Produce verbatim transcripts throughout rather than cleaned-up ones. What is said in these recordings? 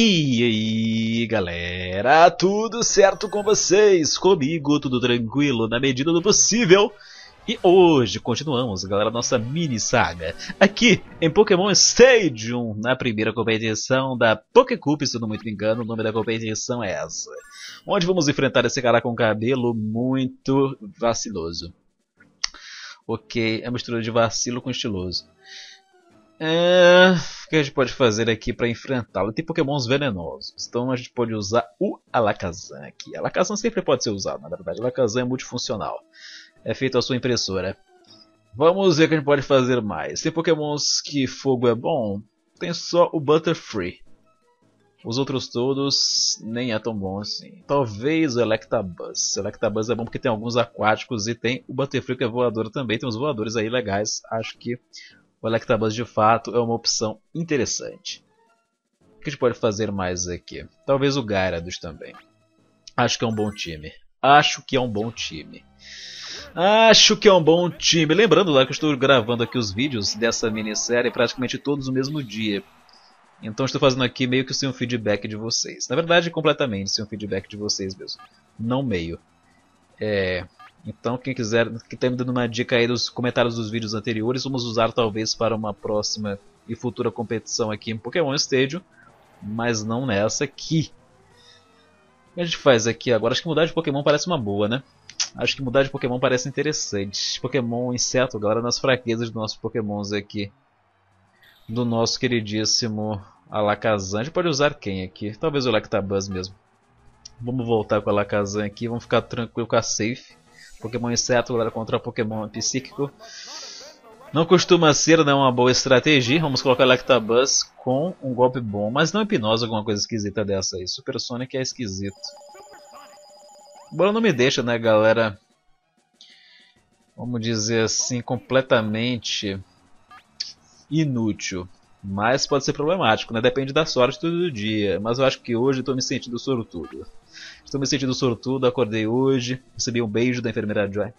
E aí galera, tudo certo com vocês? Comigo tudo tranquilo na medida do possível. E hoje continuamos, galera, nossa mini saga aqui em Pokémon Stadium, na primeira competição da PokéCup, se eu não me engano, o nome da competição é essa. Onde vamos enfrentar esse cara com cabelo muito vaciloso. Ok, é mistura de vacilo com estiloso. É, o que a gente pode fazer aqui para enfrentá-lo? Tem pokémons venenosos, então a gente pode usar o Alakazam aqui. Alakazam sempre pode ser usado, na verdade. Alakazam é multifuncional, é feito a sua impressora. Vamos ver o que a gente pode fazer mais. Tem pokémons que fogo é bom, tem só o Butterfree. Os outros todos nem é tão bom assim. Talvez o Electabuzz. O Electabuzz é bom porque tem alguns aquáticos e tem o Butterfree que é voador também. Tem uns voadores aí legais, acho que... o Electabuzz de fato é uma opção interessante. O que a gente pode fazer mais aqui? Talvez o Gyarados também. Acho que é um bom time. Acho que é um bom time. Acho que é um bom time. Lembrando lá que eu estou gravando aqui os vídeos dessa minissérie praticamente todos no mesmo dia. Então estou fazendo aqui meio que sem um feedback de vocês. Na verdade, completamente sem um feedback de vocês mesmo. Não meio. É... Então, quem quiser, que está me dando uma dica aí nos comentários dos vídeos anteriores, vamos usar talvez para uma próxima e futura competição aqui em Pokémon Stadium, mas não nessa aqui. O que a gente faz aqui agora? Acho que mudar de Pokémon parece uma boa, né? Acho que mudar de Pokémon parece interessante. Pokémon inseto, galera, nas fraquezas dos nossos Pokémons aqui. Do nosso queridíssimo Alakazam. A gente pode usar quem aqui? Talvez o Electabuzz mesmo. Vamos voltar com o Alakazam aqui, vamos ficar tranquilo, ficar safe. Pokémon inseto, galera, contra Pokémon psíquico. Não costuma ser, não é uma boa estratégia. Vamos colocar Electabuzz com um golpe bom, mas não hipnose, alguma coisa esquisita dessa aí. Super Sonic é esquisito. Agora não me deixa, né, galera? Vamos dizer assim, completamente inútil. Mas pode ser problemático, né? Depende da sorte do dia. Mas eu acho que hoje estou me sentindo sortudo. Estou me sentindo sortudo, acordei hoje, recebi um beijo da enfermeira Joy.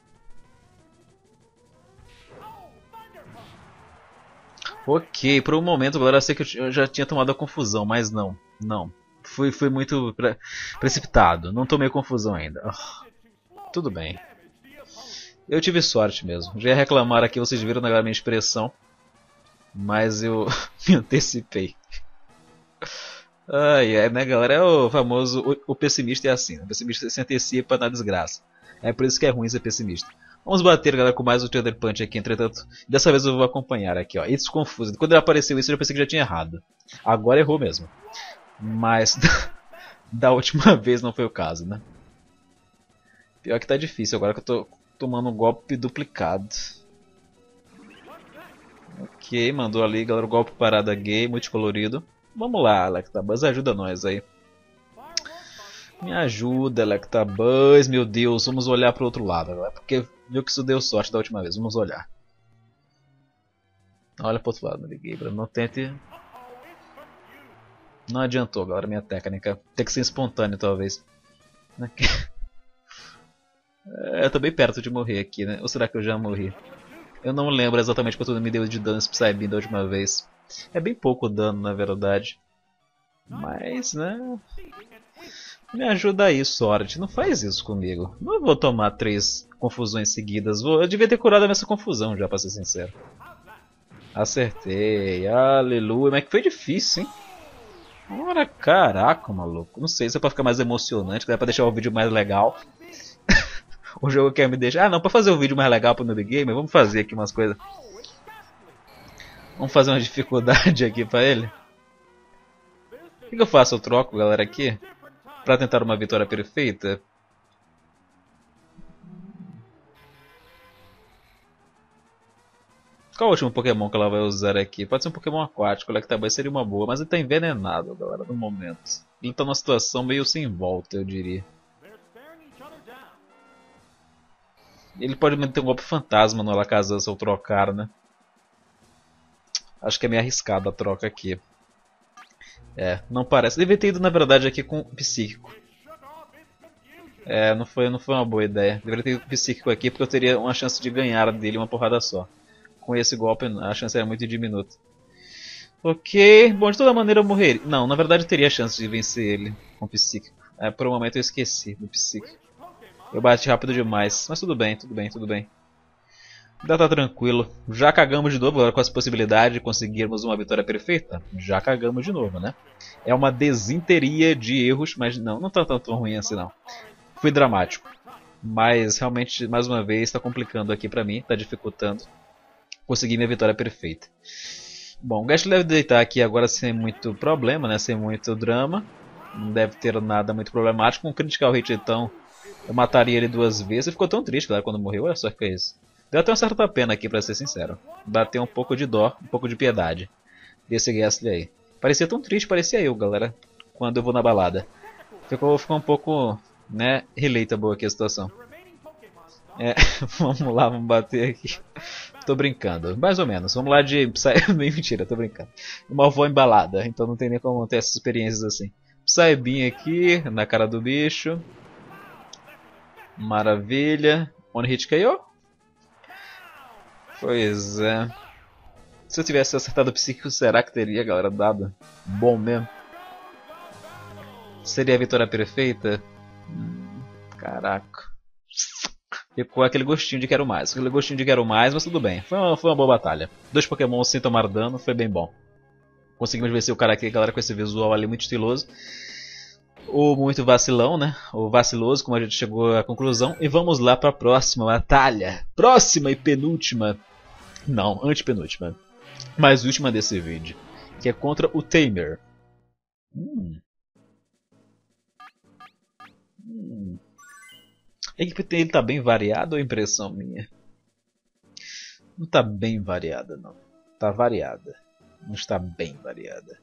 Ok, por um momento, galera, eu sei que eu já tinha tomado a confusão, mas não, não. Fui, fui muito pre precipitado, não tomei confusão ainda. Oh, tudo bem. Eu tive sorte mesmo. Já ia reclamar aqui, vocês viram na minha expressão. Mas eu me antecipei. Ai, ai, né, galera? É o famoso. O, o pessimista é assim. O pessimista se antecipa na desgraça. É por isso que é ruim ser pessimista. Vamos bater, galera, com mais um Thunder Punch aqui, entretanto. Dessa vez eu vou acompanhar aqui, ó. It's confuso. Quando ele apareceu isso, eu já pensei que já tinha errado. Agora errou mesmo. Mas da última vez não foi o caso, né? Pior que tá difícil agora que eu tô tomando um golpe duplicado. Ok, mandou ali, galera, o golpe parada gay, multicolorido. Vamos lá, Electabuzz, ajuda nós aí. Me ajuda, Electabuzz, meu Deus, vamos olhar pro outro lado agora, porque viu que isso deu sorte da última vez, vamos olhar. Olha pro outro lado, Gabra, não tente... Não adiantou, galera, minha técnica. Tem que ser espontâneo, talvez. É, eu tô bem perto de morrer aqui, né? Ou será que eu já morri? Eu não lembro exatamente quanto me deu de dano esse Psyduck da última vez. É bem pouco dano, na verdade. Mas, né... Me ajuda aí, sorte. Não faz isso comigo. Não vou tomar três confusões seguidas. Vou... Eu devia ter curado essa confusão já, pra ser sincero. Acertei. Aleluia. Mas que foi difícil, hein? Ora, caraca, maluco. Não sei se é pra ficar mais emocionante, é pra deixar o vídeo mais legal. O jogo quer me deixar... Ah, não, pra fazer um vídeo mais legal pro Noob Gamer, vamos fazer aqui umas coisas. Vamos fazer uma dificuldade aqui pra ele. O que, que eu faço? Eu troco, galera, aqui? Pra tentar uma vitória perfeita? Qual o último Pokémon que ela vai usar aqui? Pode ser um Pokémon aquático, o Electabuzz seria uma boa, mas ele tá envenenado, galera, no momento. Ele tá numa situação meio sem volta, eu diria. Ele pode meter um golpe fantasma no Alakazam se eu trocar, né? Acho que é meio arriscada a troca aqui. É, não parece. Devia ter ido, na verdade, aqui com o Psíquico. É, não foi, não foi uma boa ideia. Deveria ter ido com o Psíquico aqui, porque eu teria uma chance de ganhar dele uma porrada só. Com esse golpe, a chance era muito diminuta. Ok, bom, de toda maneira eu morreria. Não, na verdade eu teria a chance de vencer ele com o psíquico. É, por um momento eu esqueci do psíquico. Eu bati rápido demais, mas tudo bem, tudo bem, tudo bem. Já tá tranquilo. Já cagamos de novo agora com essa possibilidade de conseguirmos uma vitória perfeita. Já cagamos de novo, né? É uma desinteria de erros, mas não, não tá tão, tão ruim assim não. Fui dramático. Mas realmente, mais uma vez, tá complicando aqui pra mim, tá dificultando conseguir minha vitória perfeita. Bom, o Gastly deve deitar aqui agora sem muito problema, né? Sem muito drama. Não deve ter nada muito problemático. Com um critical hit então, eu mataria ele duas vezes. Ele ficou tão triste, claro, quando morreu. Olha só que é isso. Deu até uma certa pena aqui, pra ser sincero. Bateu um pouco de dó, um pouco de piedade desse Gastly aí. Parecia tão triste, parecia eu, galera, quando eu vou na balada. Ficou, ficou um pouco, né, relatable aqui a situação. É, vamos lá, vamos bater aqui. Tô brincando, mais ou menos. Vamos lá de... Mentira, tô brincando. Eu mal vou em balada, então não tem nem como ter essas experiências assim. Psybeam aqui, na cara do bicho. Maravilha. One hit K O. Pois é. Se eu tivesse acertado o psíquico, será que teria, galera, dado? Bom mesmo. Seria a vitória perfeita? Hum, caraca. Ficou aquele gostinho de quero mais. Aquele gostinho de quero mais, mas tudo bem. Foi uma, foi uma boa batalha. Dois Pokémon sem tomar dano, foi bem bom. Conseguimos vencer o cara aqui, galera, com esse visual ali muito estiloso. Ou muito vacilão, né? Ou vaciloso, como a gente chegou à conclusão. E vamos lá para a próxima batalha. Próxima e penúltima. Não, antepenúltima. Mas última desse vídeo. Que é contra o Tamer. Hum. Hum. A equipe dele tá bem variada ou é impressão minha? Não tá bem variada, não. Tá variada. Não está bem variada.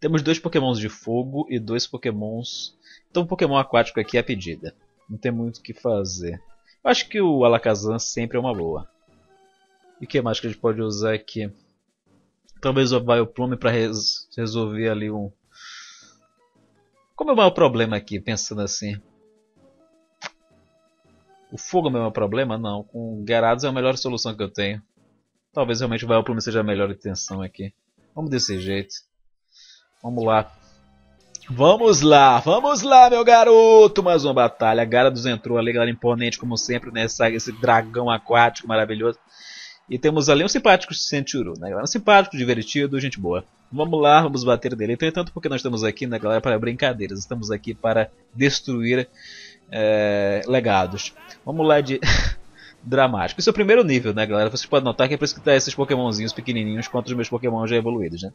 Temos dois pokémons de fogo e dois pokémons... Então o pokémon aquático aqui é a pedida. Não tem muito o que fazer. Eu acho que o Alakazam sempre é uma boa. E o que mais que a gente pode usar aqui? Talvez o Vileplume para res resolver ali um... Como é o maior problema aqui, pensando assim? O fogo é o maior problema? Não. Com o Gyarados é a melhor solução que eu tenho. Talvez realmente o Vileplume seja a melhor intenção aqui. Vamos desse jeito. Vamos lá. Vamos lá, vamos lá, meu garoto. Mais uma batalha. Gyarados entrou ali, galera, imponente, como sempre, né? Essa, esse dragão aquático maravilhoso. E temos ali um simpático Centuru, né, galera? Um simpático, divertido, gente boa. Vamos lá, vamos bater dele. Entretanto, porque nós estamos aqui, né, galera, para brincadeiras. Estamos aqui para destruir é, legados. Vamos lá de... dramático. Esse é o primeiro nível, né, galera? Vocês podem notar que é por isso que tá esses pokémonzinhos pequenininhos contra os meus pokémons já evoluídos, né?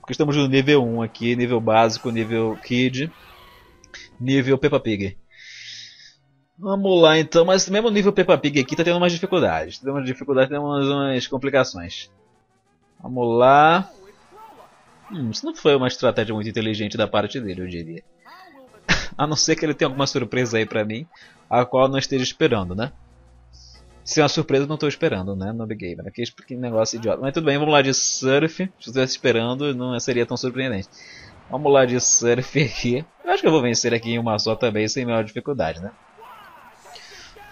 Porque estamos no nível um aqui, nível básico, nível kid, nível Peppa Pig. Vamos lá então, mas mesmo nível Peppa Pig aqui tá tendo umas dificuldades. Tem umas dificuldades, tem umas, umas complicações. Vamos lá. Hum, isso não foi uma estratégia muito inteligente da parte dele, eu diria. A não ser que ele tenha alguma surpresa aí pra mim, a qual eu não esteja esperando, né? Se é uma surpresa, eu não estou esperando, né, Noob Gamer. Que negócio idiota. Mas tudo bem, vamos lá de surf. Se eu estivesse esperando, não seria tão surpreendente. Vamos lá de surf aqui. Eu acho que eu vou vencer aqui em uma só também, sem maior dificuldade, né?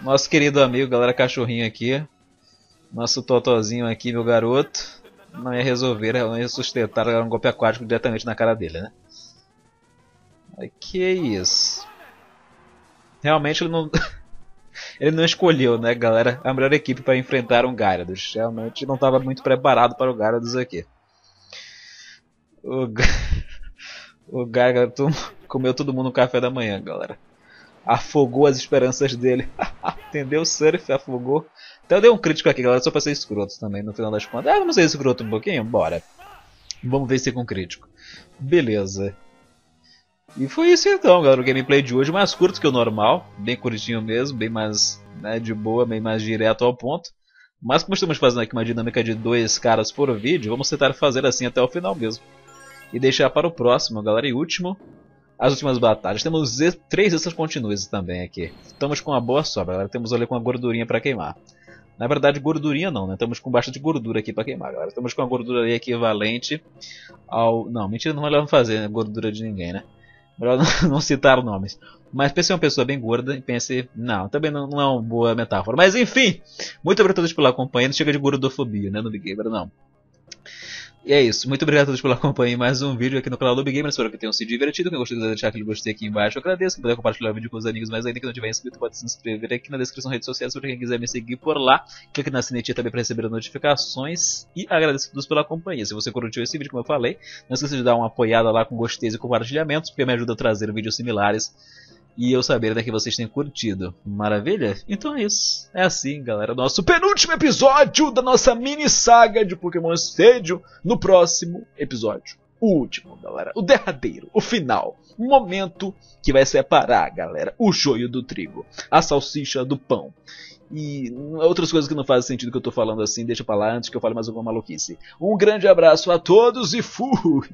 Nosso querido amigo, galera, cachorrinho aqui. Nosso totozinho aqui, meu garoto. Não ia resolver, não ia sustentar um golpe aquático diretamente na cara dele, né? Que isso. Realmente ele não... Ele não escolheu, né, galera, a melhor equipe para enfrentar um Gyarados. Realmente não estava muito preparado para o Gyarados aqui. O, G... o Gyarados comeu todo mundo no café da manhã, galera. Afogou as esperanças dele. Entendeu? O surf afogou. Até eu dei um crítico aqui, galera, só para ser escroto também, no final das contas. Ah, vamos ser escroto um pouquinho? Bora. Vamos vencer com crítico. Beleza. E foi isso então, galera, o gameplay de hoje, mais curto que o normal, bem curtinho mesmo, bem mais, né, de boa, bem mais direto ao ponto. Mas como estamos fazendo aqui uma dinâmica de dois caras por vídeo, vamos tentar fazer assim até o final mesmo. E deixar para o próximo, galera, e último, as últimas batalhas. Temos três essas continuas também aqui. Estamos com uma boa sobra, galera, temos ali com uma gordurinha para queimar. Na verdade, gordurinha não, né? Estamos com bastante gordura aqui para queimar, galera. Estamos com uma gordura ali equivalente ao... Não, mentira, não vai fazer, né, gordura de ninguém, né? Melhor não citar nomes. Mas pense em uma pessoa bem gorda e pense... Não, também não, não é uma boa metáfora. Mas enfim, muito obrigado a todos pela companhia. Não chega de gordofobia, né, no Big Gamer, não. E é isso, muito obrigado a todos pela companhia em mais um vídeo aqui no canal do UbiGamer, espero que tenham se divertido, quem gostou de deixar aquele gostei aqui embaixo, eu agradeço, quem puder compartilhar o vídeo com os amigos, mas ainda que não tiver inscrito pode se inscrever aqui na descrição das redes sociais, para quem quiser me seguir por lá, clique na sinetinha também para receber as notificações, e agradeço a todos pela companhia. Se você curtiu esse vídeo, como eu falei, não esqueça de dar uma apoiada lá com gosteis e compartilhamentos, porque me ajuda a trazer vídeos similares, e eu saber até que vocês têm curtido. Maravilha? Então é isso. É assim, galera. Nosso penúltimo episódio da nossa mini saga de Pokémon Stadium. No próximo episódio. O último, galera. O derradeiro. O final. O momento que vai separar, galera. O joio do trigo. A salsicha do pão. E outras coisas que não fazem sentido que eu tô falando assim. Deixa pra lá antes que eu fale mais alguma maluquice. Um grande abraço a todos e fui!